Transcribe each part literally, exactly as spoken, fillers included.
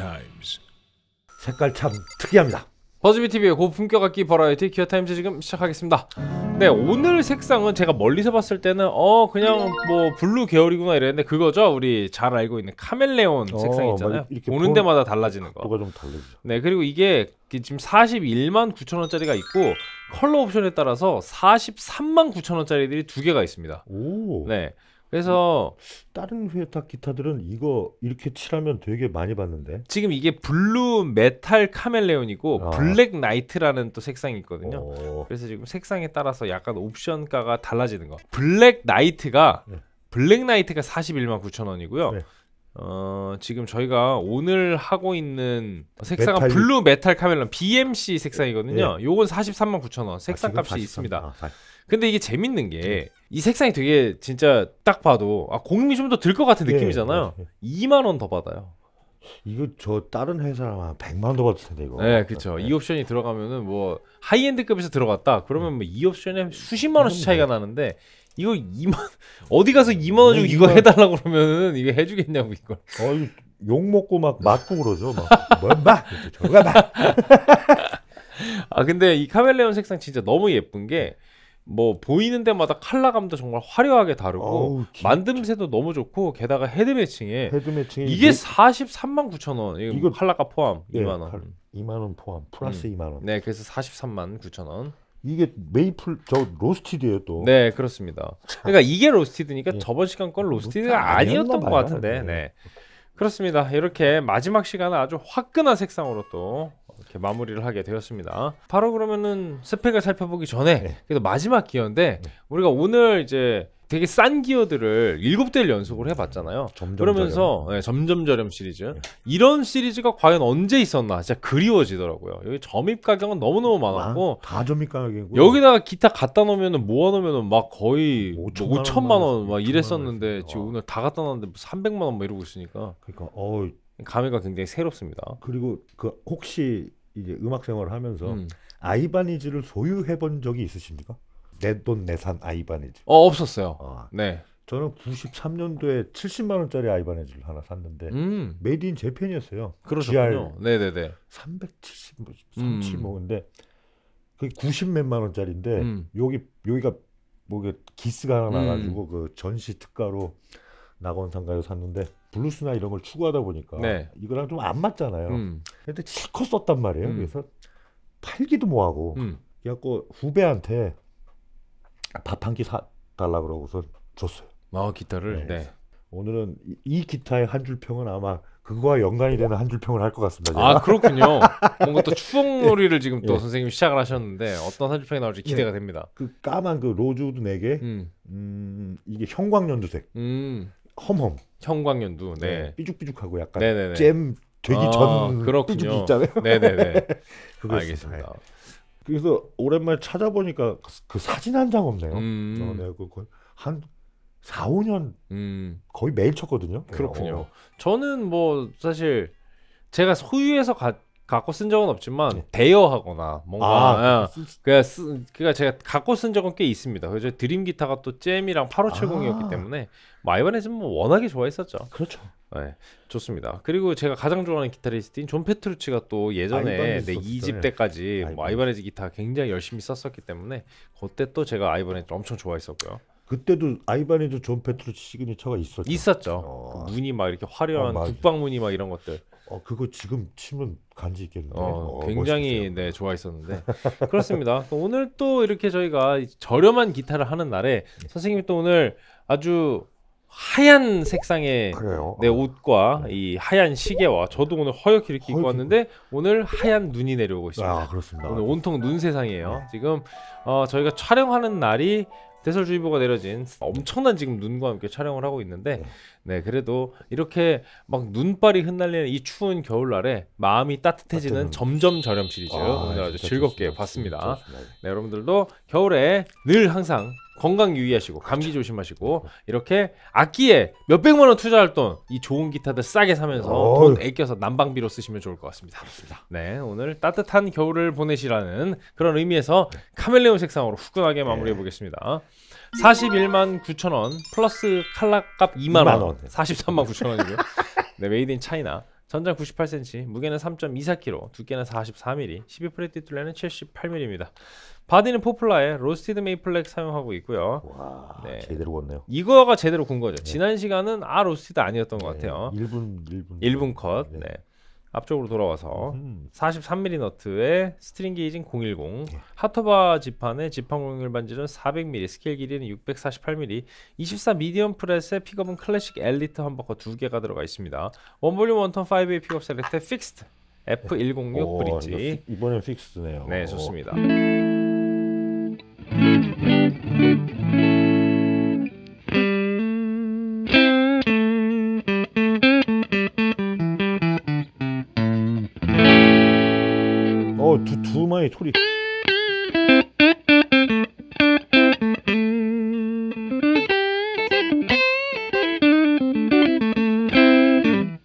기어타임즈. 색깔 참 특이합니다. 버즈비티비의 고품격 악기 버라이어티 기어타임즈 지금 시작하겠습니다. 네, 오늘 색상은 제가 멀리서 봤을 때는 어 그냥 뭐 블루 계열이구나 이랬는데 그거죠? 우리 잘 알고 있는 카멜레온 어, 색상 있잖아요. 오는 데마다 달라지는 거. 좀 달라지죠. 네, 그리고 이게 지금 사십일만 구천 원짜리가 있고 컬러 옵션에 따라서 사십삼만 구천 원짜리들이 두 개가 있습니다. 오. 네. 그래서 다른 휘어타 기타들은 이거 이렇게 칠하면 되게 많이 봤는데 지금 이게 블루 메탈 카멜레온이고 아. 블랙 나이트라는 또 색상이 있거든요. 오. 그래서 지금 색상에 따라서 약간 옵션가가 달라지는 거. 블랙 나이트가 네. 블랙 나이트가 사십일만 구천 원이고요 네. 어, 지금 저희가 오늘 하고 있는 색상은 메탈... 블루 메탈 카멜레온 비엠씨 색상이거든요. 네. 요건 사십삼만 구천 원 색상값이 아, 있습니다. 아, 사... 근데 이게 재밌는 게 네. 이 색상이 되게 진짜 딱 봐도 아 공임이 좀 더 들 것 같은 느낌이잖아요. 네, 네. 이만 원 더 받아요. 이거 저 다른 회사랑 한 백만 원 더 받을 텐데 이거. 네, 그렇죠. 네. 이 옵션이 들어가면은 뭐 하이엔드급에서 들어갔다. 그러면 네. 뭐 이 옵션에 수십만 원씩 차이가 나는데 이거 이만 어디 가서 이만 원 주고 이거 해달라고 그러면은 이게 해주겠냐고 이걸. 어, 이거 욕 먹고 막 맞고 그러죠. 막 뭐 막 저거 막. 아 근데 이 카멜레온 색상 진짜 너무 예쁜 게. 뭐 보이는 데마다 컬러감도 정말 화려하게 다르고 어우, 만듦새도 너무 좋고 게다가 헤드매칭에 헤드매칭이 이게 사십삼만 구천 원 이거, 이거 컬러가 포함 예, 이만 원 이만 원 포함 플러스 음. 이만 원 네 그래서 사십삼만 구천 원 이게 메이플 저 로스티드예요 또 네 그렇습니다. 그러니까 이게 로스티드니까 예. 저번 시간 건 로스티드가 아니었던 것 같은데 네. 네 그렇습니다. 이렇게 마지막 시간은 아주 화끈한 색상으로 또 이렇게 마무리를 하게 되었습니다. 바로 그러면은 스펙을 살펴보기 전에 네. 그래도 마지막 기어인데 네. 우리가 오늘 이제 되게 싼 기어들을 일곱 대를 연속으로 해봤잖아요. 점점 그러면서 네, 점점저렴 시리즈 네. 이런 시리즈가 과연 언제 있었나 진짜 그리워지더라고요. 여기 점입 가격은 너무너무 많았고 아, 다 점입 가격이고 여기다가 기타 갖다 놓으면 모아놓으면 막 거의 오천만 원 막 이랬었는데 지금 오늘 다 갖다 놨는데 삼백만 원 막 이러고 있으니까 그러니까 어우 감회가 굉장히 새롭습니다. 그리고 그 혹시 이제 음악 생활을 하면서 음. 아이바니즈를 소유해 본 적이 있으십니까? 내 돈 내산 아이바니즈. 어 없었어요. 아. 네. 저는 구십삼 년도에 칠십만 원짜리 아이바니즈를 하나 샀는데 음. 메이드 인 재팬이었어요. 그러셨군요. 네네네. 삼백칠십, 삼십칠 뭐 근데 그게 구십몇만 원짜리인데 음. 여기 여기가 뭐 기스가 하나 나가지고 음. 그 전시 특가로 낙원 상가에서 샀는데. 블루스나 이런 걸 추구하다 보니까 네. 이거랑 좀 안 맞잖아요. 음. 근데 실컷 썼단 말이에요. 음. 그래서 팔기도 뭐하고 음. 그래갖고 후배한테 밥 한 끼 사달라 그러고서 줬어요. 아 기타를? 네. 네. 오늘은 이, 이 기타의 한 줄 평은 아마 그거와 연관이 되는 한 줄 평을 할 것 같습니다. 제가. 아 그렇군요. 뭔가 또 추억놀이를 지금 또 예. 선생님이 시작을 하셨는데 어떤 한 줄 평이 나올지 기대가 예. 됩니다. 그 까만 그 로즈우드 네 개 음. 음, 이게 형광연두색 음. 험험 형광연두 네 삐죽삐죽하고 약간 네네네. 잼 되기 아, 전 그렇군요. 삐죽이 있잖아요. 네네네 알겠습니다. 그래서 오랜만에 찾아보니까 그 사진 한 장 없네요. 음. 어, 내가 그걸 한 사오 년 음. 거의 매일 쳤거든요. 그렇군요. 어. 저는 뭐 사실 제가 소유해서 가, 갖고 쓴 적은 없지만 네. 대여하거나 뭔가 아, 그냥 쓰, 그러니까 제가 갖고 쓴 적은 꽤 있습니다. 그래서 드림 기타가 또 잼이랑 팔오칠공이었기 아. 때문에 뭐 아이바니즈는 뭐 워낙에 좋아했었죠. 그렇죠. 네, 좋습니다. 그리고 제가 가장 좋아하는 기타리스트인 존 페트루치가 또 예전에 내 이 집 때까지 아이바니즈. 뭐 아이바니즈 기타 굉장히 열심히 썼었기 때문에 그때 또 제가 아이바니즈 엄청 좋아했었고요. 그때도 아이바니즈 존 페트루치 시그니처가 있었죠. 있었죠. 어. 그 무늬 막 이렇게 화려한 어, 국방 무늬 막 이런 것들. 어 그거 지금 치면 간지 있겠는데 어, 어, 굉장히 멋있어요. 네 좋아했었는데 그렇습니다. 오늘 또 이렇게 저희가 저렴한 기타를 하는 날에 네. 선생님이 또 오늘 아주 하얀 색상의 내 네, 옷과 네. 이 하얀 시계와 저도 오늘 허옇게 이렇게 허옇게 입고 왔는데 오늘 하얀 눈이 내려오고 있습니다. 아, 그렇습니다. 오늘 온통 눈 세상이에요. 네. 지금 어, 저희가 촬영하는 날이 대설주의보가 내려진 엄청난 지금 눈과 함께 촬영을 하고 있는데 네 그래도 이렇게 막 눈발이 흩날리는 이 추운 겨울날에 마음이 따뜻해지는 점점 저렴 시리즈 아, 오늘 아주 즐겁게 좋습니다. 봤습니다. 좋습니다. 네 여러분들도 겨울에 늘 항상 건강 유의하시고 감기 그렇죠. 조심하시고 이렇게 악기에 몇백만 원 투자할 돈 이 좋은 기타들 싸게 사면서 어이. 돈 아껴서 난방비로 쓰시면 좋을 것 같습니다. 그렇습니다. 네 오늘 따뜻한 겨울을 보내시라는 그런 의미에서 네. 카멜레온 색상으로 후끈하게 마무리해 보겠습니다. 네. 사십일만 구천 원 플러스 칼라값 이만 원 이만 원. 사십삼만 구천 원이고요. 네 메이드 인 차이나 전장 구십팔 센티미터, 무게는 삼 점 이사 킬로그램, 두께는 사십사 밀리미터, 십이 프렛 뒷둘레는 칠십팔 밀리미터입니다. 바디는 포플라의 로스티드 메이플렉 사용하고 있고요. 와, 네. 제대로 걷네요. 이거가 제대로 군 거죠. 네. 지난 시간은 아 로스티드 아니었던 것 같아요. 네. 일 분, 일 분, 일 분 컷. 네. 네. 앞쪽으로 돌아와서 음. 사십삼 밀리미터 너트에 스트링 게이징 공일공, 예. 하토바 지판에 지판 공률 반지는 사백 밀리미터, 스케일 길이는 육백사십팔 밀리미터, 이십사 미디엄 프렛에 픽업은 클래식 엘리트 험버커 두 개가 들어가 있습니다. 원볼륨 원톤 파이브웨이 픽업 셀렉트 픽스드 에프 백육 오, 브릿지. 피, 이번엔 픽스드네요. 네, 좋습니다. 오. 두, 두 마의 소리.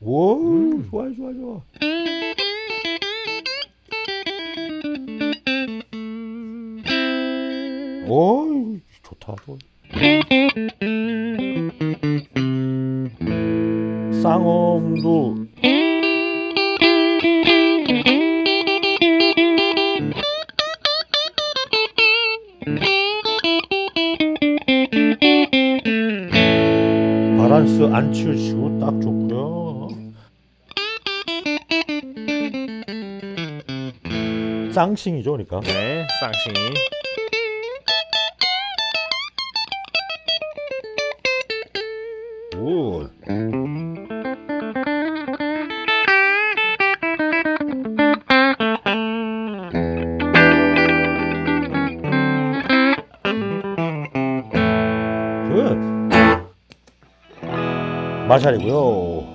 오, 음. 좋아, 좋아, 좋아. 오, 좋다, 좋아. 쌍음도. 밸런스 안 치우치고 딱 좋고요. 쌍싱이죠, 그러니까. 네, 쌍싱이. 오. 마샬이고요. 어이구.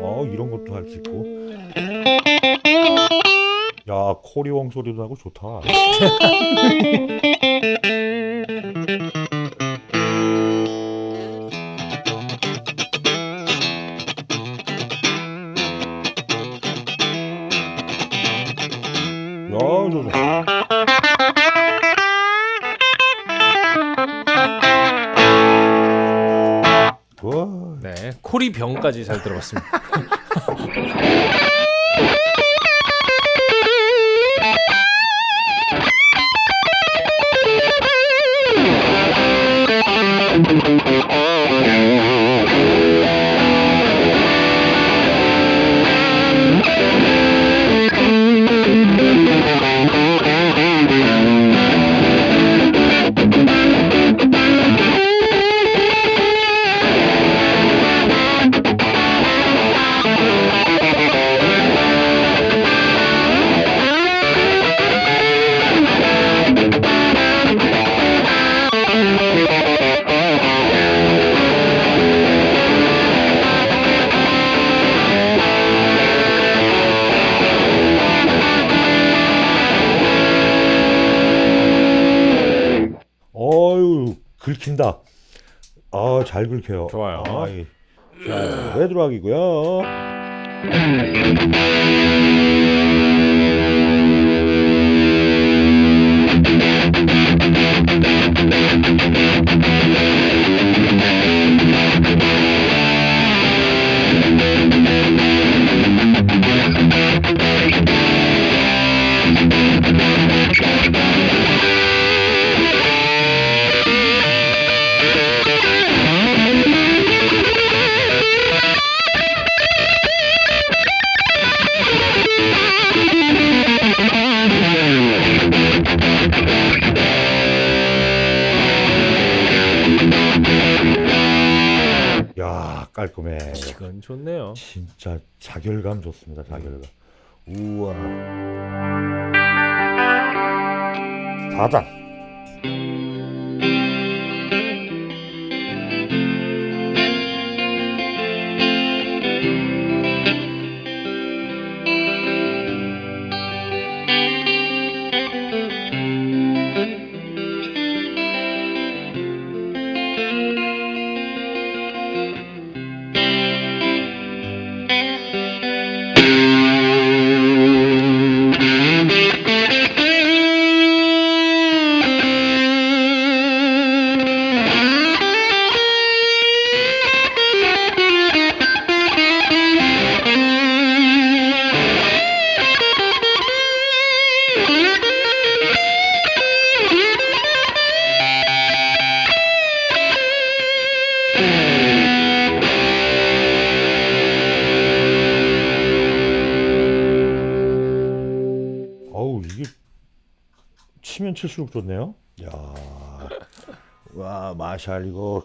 어, 이런 것도 할 수 있고. 야, 코리옹 소리도 나고 좋다. 네, 코리병까지 잘 들어봤습니다. 긁힌다. 아, 잘 긁혀요. 좋아요. 아, 예. 자, 레드락이고요. 야, 깔끔해. 이건 좋네요. 진짜 자결감 좋습니다. 자결감. 우와. 사단. 치면 칠수록 좋네요. 야, 와, 마샬 이거.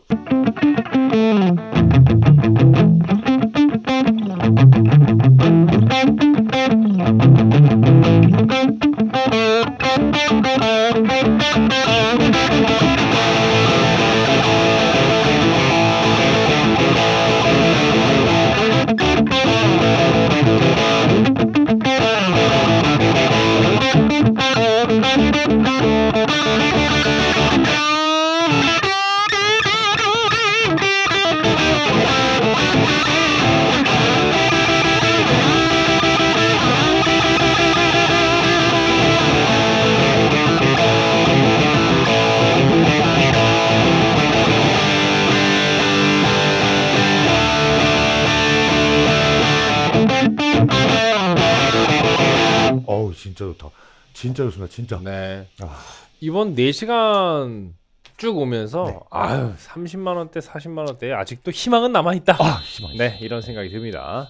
진짜 좋다. 진짜 좋습니다. 진짜. 네. 아. 이번 네 시간 쭉 오면서 네. 아유, 삼십만 원대, 사십만 원대에 아직도 희망은 남아있다. 아, 희망이. 네, 이런 생각이 듭니다.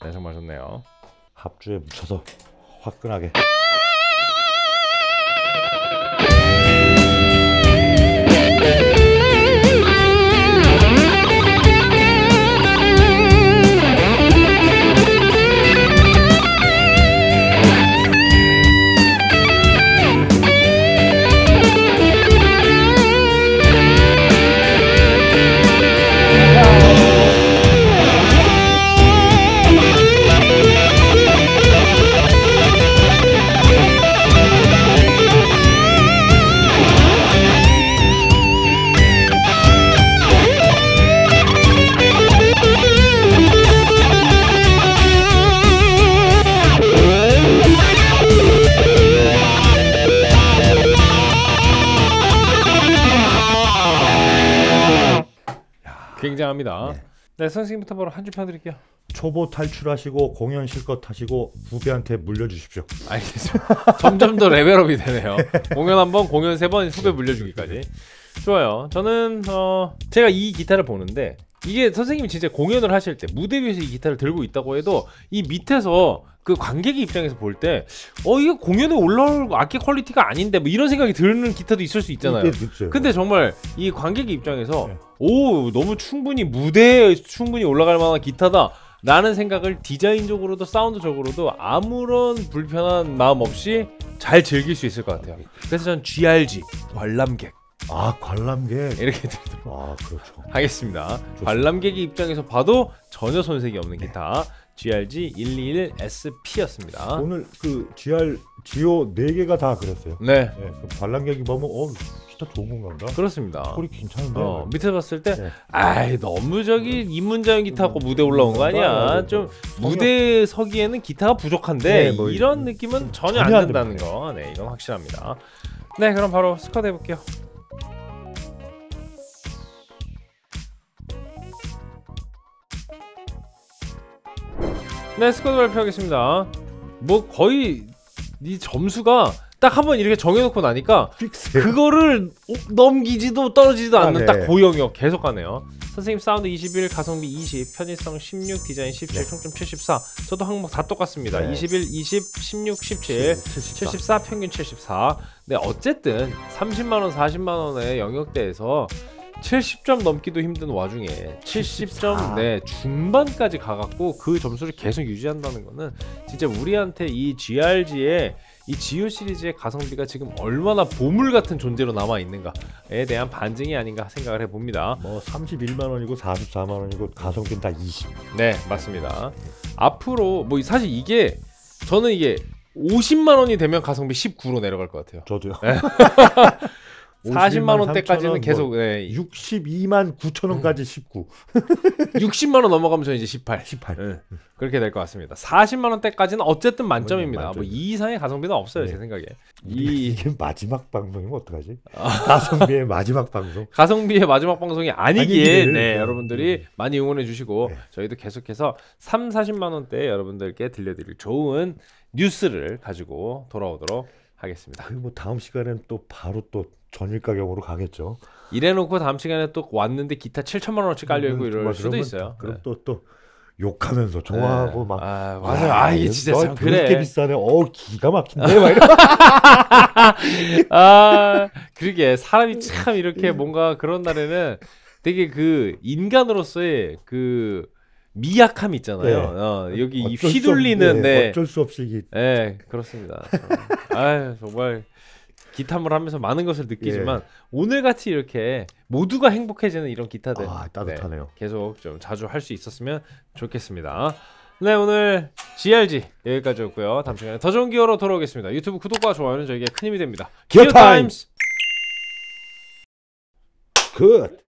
네. 네, 정말 좋네요. 합주에 묻혀서 화끈하게. 굉장합니다. 네, 네 선생님부터 바로 한 줄 펴드릴게요. 초보 탈출하시고 공연 실컷 하시고 후배한테 물려주십시오. 알겠습니다. 점점 더 레벨업이 되네요. 공연 한 번, 공연 세 번, 후배 물려주기까지. 좋아요. 저는 어, 제가 이 기타를 보는데 이게 선생님이 진짜 공연을 하실 때 무대 위에서 이 기타를 들고 있다고 해도 이 밑에서 그 관객의 입장에서 볼 때 어 이거 공연에 올라올 악기 퀄리티가 아닌데 뭐 이런 생각이 드는 기타도 있을 수 있잖아요. 그렇죠. 근데 정말 이 관객의 입장에서 네. 오 너무 충분히 무대에 충분히 올라갈 만한 기타다 라는 생각을 디자인적으로도 사운드적으로도 아무런 불편한 마음 없이 잘 즐길 수 있을 것 같아요. 그래서 전 지알지 관람객 아 관람객 이렇게 들도록 아 그렇죠 하겠습니다. 좋습니다. 관람객의 입장에서 봐도 전혀 손색이 없는 네. 기타 지알지 일이일 에스피 였습니다. 오늘 그 지알 지오 네 개가 다 그랬어요. 네, 네. 관람객이 보면 어 기타 좋은 건가? 그렇습니다. 소리 괜찮은데 어, 밑에 봤을 때 네. 아이 너무 저기 입문자용 기타하고 음, 무대 올라온 거 아니야. 좀 성형... 무대에 서기에는 기타가 부족한데 네, 뭐, 이런 느낌은 음, 전혀, 전혀 안 든다는 거 네 이건 확실합니다. 네 그럼 바로 스쿼드 해볼게요. 네, 스쿼드 발표하겠습니다. 뭐 거의 이 점수가 딱 한 번 이렇게 정해놓고 나니까 픽스. 그거를 넘기지도 떨어지지도 않는 아, 네. 딱 그 영역 계속 가네요. 선생님 사운드 이십일, 가성비 이십, 편의성 십육, 디자인 십칠, 네. 총점 칠십사. 저도 항목 다 똑같습니다. 네. 이십일, 이십, 십육, 십칠, 칠십사, 평균 칠십사. 네, 어쨌든 삼십만 원, 사십만 원의 영역대에서 칠십 점 넘기도 힘든 와중에 칠십 점 네, 중반까지 가갖고 그 점수를 계속 유지한다는 거는 진짜 우리한테 이 지알지의 이 지오 시리즈의 가성비가 지금 얼마나 보물 같은 존재로 남아있는가에 대한 반증이 아닌가 생각을 해봅니다. 뭐 삼십일만 원이고 사십사만 원이고 가성비는 다 이십. 네 맞습니다. 앞으로 뭐 사실 이게 저는 이게 오십만 원이 되면 가성비 십구로 내려갈 것 같아요. 저도요. 네. 사십만 원대까지는 계속 뭐 네. 육십이만 구천 원까지 십구. 육십만 원 넘어가면 저는 이제 십팔. 십팔. 네. 그렇게 될 것 같습니다. 사십만 원대까지는 어쨌든 만점입니다. 만점. 뭐 이 이상의 가성비는 없어요. 네. 제 생각에. 이... 이게 마지막 방송이면 어떡하지? 아. 가성비의 마지막 방송. 가성비의 마지막 방송이 아니기에 아니, 네, 여러분들이 네. 많이 응원해 주시고 네. 저희도 계속해서 삼, 사십만 원대에 여러분들께 들려드릴 좋은 뉴스를 가지고 돌아오도록 하겠습니다. 뭐 다음 시간엔 또 바로 또 전일 가격으로 가겠죠. 이래놓고 다음 시간에 또 왔는데 기타 칠천만 원어치 깔려있고 음, 이럴 수도 있어요. 그럼 또 또 네. 욕하면서 좋아하고 네. 막 아, 맞아요. 아, 아 이게 진짜 참 그래. 그렇게 비싸네. 어 기가 막힌데 막 이런. 아 그러게 사람이 참 이렇게 뭔가 그런 날에는 되게 그 인간으로서의 그 미약함 있잖아요. 네. 어, 여기 이 휘둘리는 네, 네. 어쩔 수 없이 이게. 네 그렇습니다. 어. 아 정말. 기타물 하면서 많은 것을 느끼지만 예. 오늘같이 이렇게 모두가 행복해지는 이런 기타들 아, 따뜻하네요. 네, 계속 좀 자주 할 수 있었으면 좋겠습니다. 네 오늘 지알지 여기까지였고요. 다음 시간에 더 좋은 기어로 돌아오겠습니다. 유튜브 구독과 좋아요는 저에게 큰 힘이 됩니다. 기어타임즈 굿!